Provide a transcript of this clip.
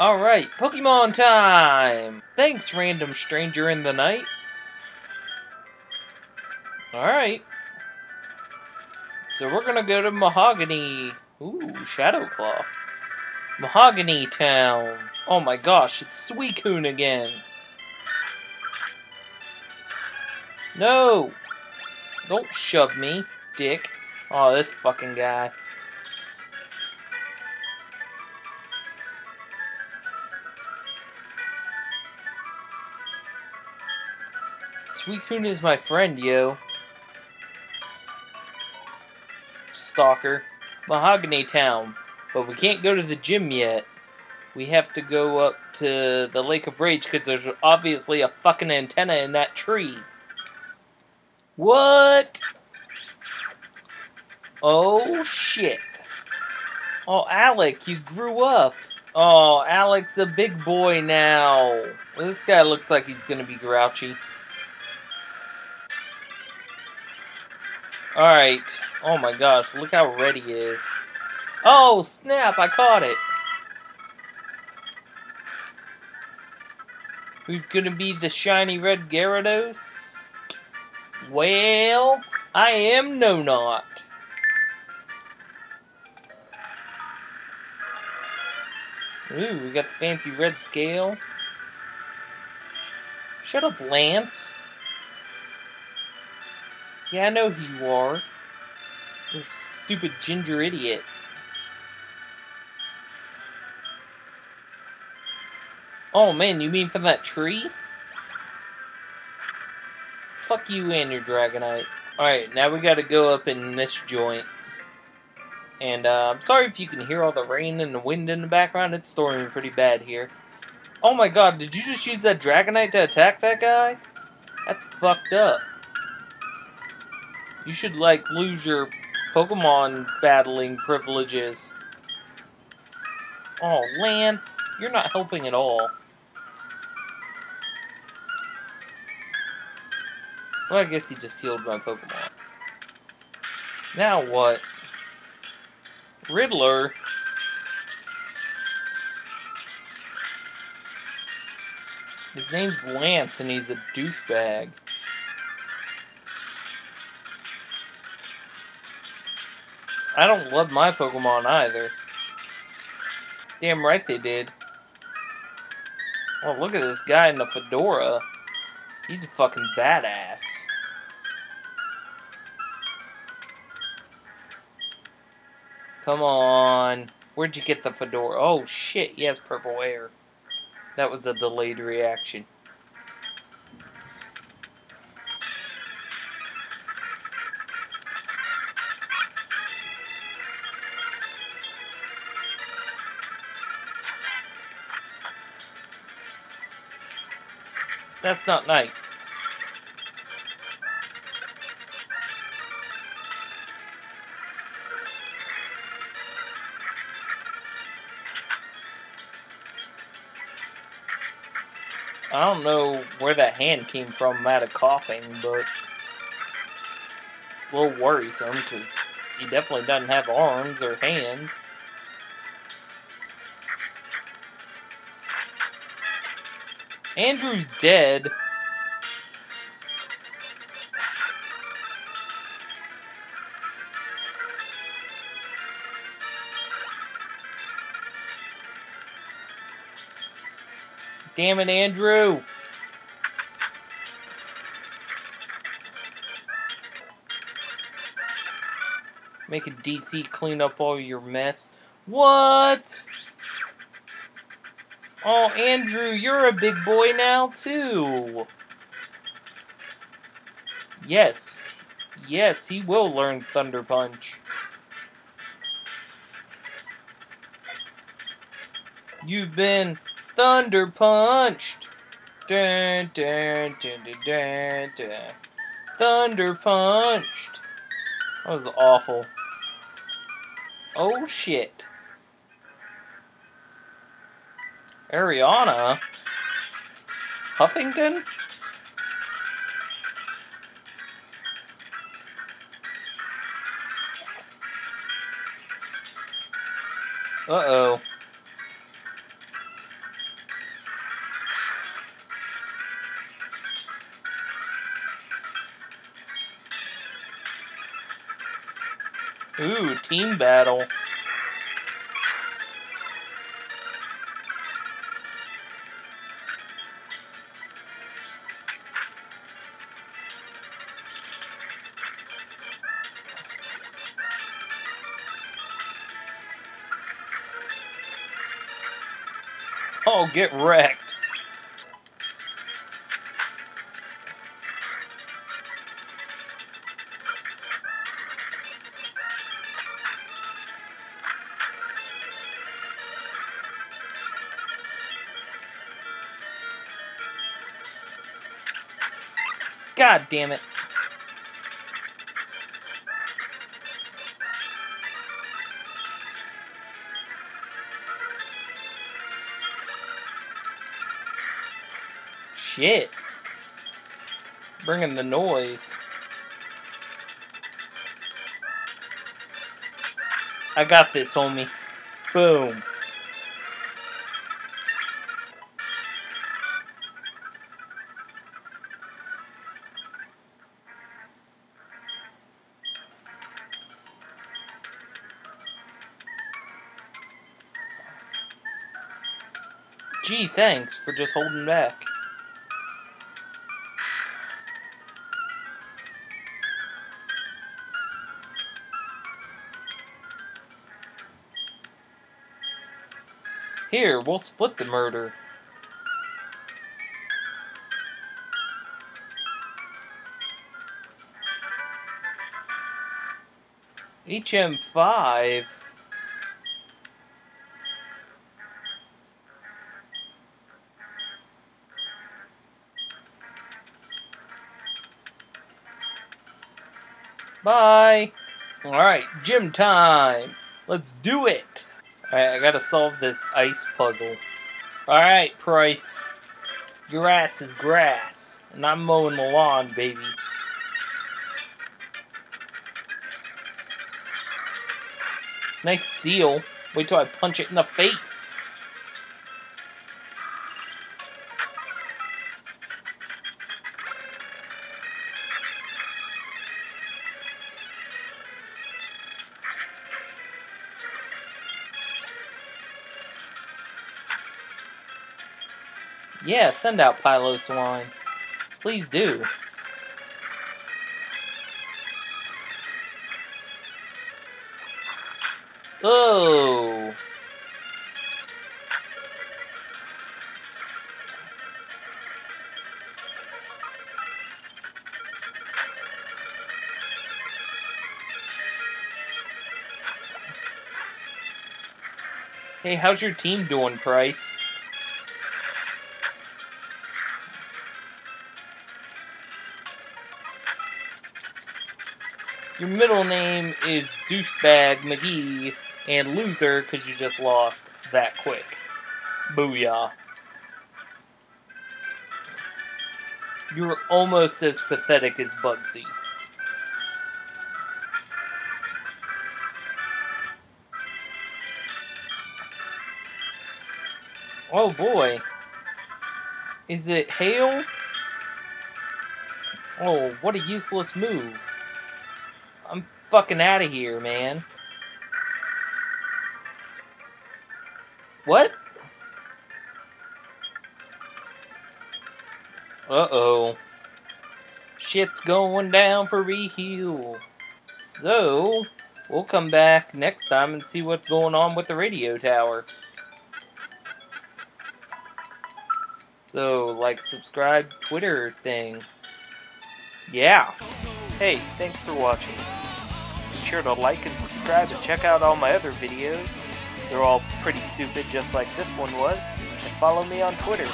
Alright, Pokemon time! Thanks, random stranger in the night. Alright. So we're gonna go to Mahogany... Ooh, Shadow Claw. Mahogany Town. Oh my gosh, it's Suicune again. No! Don't shove me, dick. Oh, this fucking guy. Suicune is my friend, yo. Stalker. Mahogany Town. But we can't go to the gym yet. We have to go up to the Lake of Rage because there's obviously a fucking antenna in that tree. What? Oh, shit. Oh, Alec, you grew up. Oh, Alec's a big boy now. Well, this guy looks like he's gonna be grouchy. Alright. Oh my gosh, look how red he is. Oh, snap, I caught it. Who's gonna be the shiny red Gyarados? Well, I am no not. Ooh, we got the fancy red scale. Shut up, Lance. Yeah, I know who you are. You stupid ginger idiot. Oh man, you mean from that tree? Fuck you and your Dragonite. Alright, now we gotta go up in this joint. And I'm sorry if you can hear all the rain and the wind in the background. It's storming pretty bad here. Oh my god, did you just use that Dragonite to attack that guy? That's fucked up. You should, like, lose your Pokemon battling privileges. Oh, Lance, you're not helping at all. Well, I guess he just healed my Pokemon. Now what? Riddler? His name's Lance, and he's a douchebag. I don't love my Pokemon either. Damn right they did. Oh, look at this guy in the fedora. He's a fucking badass. Come on. Where'd you get the fedora? Oh shit, he has purple hair. That was a delayed reaction. That's not nice. I don't know where that hand came from. I'm out of coughing, but it's a little worrisome because he definitely doesn't have arms or hands. Andrew's dead. Damn it, Andrew. Make a DC clean up all your mess. What? Oh, Andrew, you're a big boy now, too. Yes. Yes, he will learn Thunder Punch. You've been Thunder Punched. Dun, dun, dun, dun, dun, dun. Thunder Punched. That was awful. Oh, shit. Ariana? Huffington? Uh-oh. Ooh, team battle. Oh, get wrecked. God damn it. Shit. Bringing the noise. I got this, homie. Boom. Gee, thanks for just holding back. Here, we'll split the murder. HM5. Bye. Alright, gym time. Let's do it. Alright, I gotta solve this ice puzzle. Alright, Price. Grass is grass. And I'm mowing the lawn, baby. Nice seal. Wait till I punch it in the face. Yeah, send out Piloswine. Please do. Oh! Hey, how's your team doing, Price? Your middle name is Douchebag McGee and Luther because you just lost that quick. Booyah. You were almost as pathetic as Bugsy. Oh boy. Is it hail? Oh, what a useless move. I'm fucking out of here, man. What? Uh-oh. Shit's going down for reheal. So, we'll come back next time and see what's going on with the radio tower. So, like, subscribe, Twitter thing. Yeah. Hey, thanks for watching. Be sure to like and subscribe and check out all my other videos. They're all pretty stupid just like this one was. And follow me on Twitter.